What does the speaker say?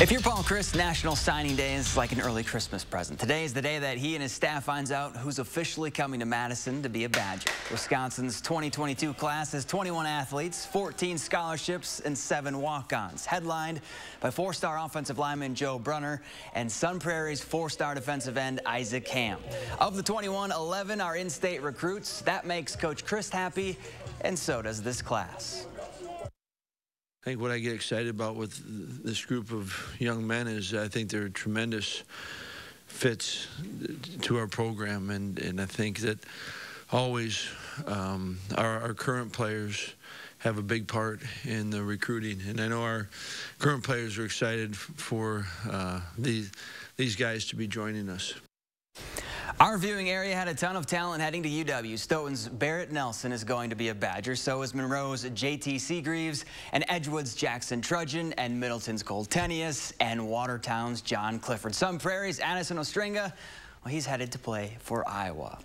If you're Paul Christ, National Signing Day is like an early Christmas present. Today is the day that he and his staff finds out who's officially coming to Madison to be a Badger. Wisconsin's 2022 class has 21 athletes, 14 scholarships, and 7 walk-ons. Headlined by 4-star offensive lineman Joe Brunner and Sun Prairie's 4-star defensive end Isaac Hamm. Of the 21, 11 are in-state recruits. That makes Coach Christ happy, and so does this class. I think what I get excited about with this group of young men is I think they're tremendous fits to our program, and I think that always our current players have a big part in the recruiting, and I know our current players are excited for these guys to be joining us. Our viewing area had a ton of talent heading to UW. Stoughton's Barrett Nelson is going to be a Badger. So is Monroe's JT Seagreaves and Edgewood's Jackson Trudgeon and Middleton's Coltenius and Watertown's John Clifford. Sun Prairie's Addison Ostringa, well, he's headed to play for Iowa.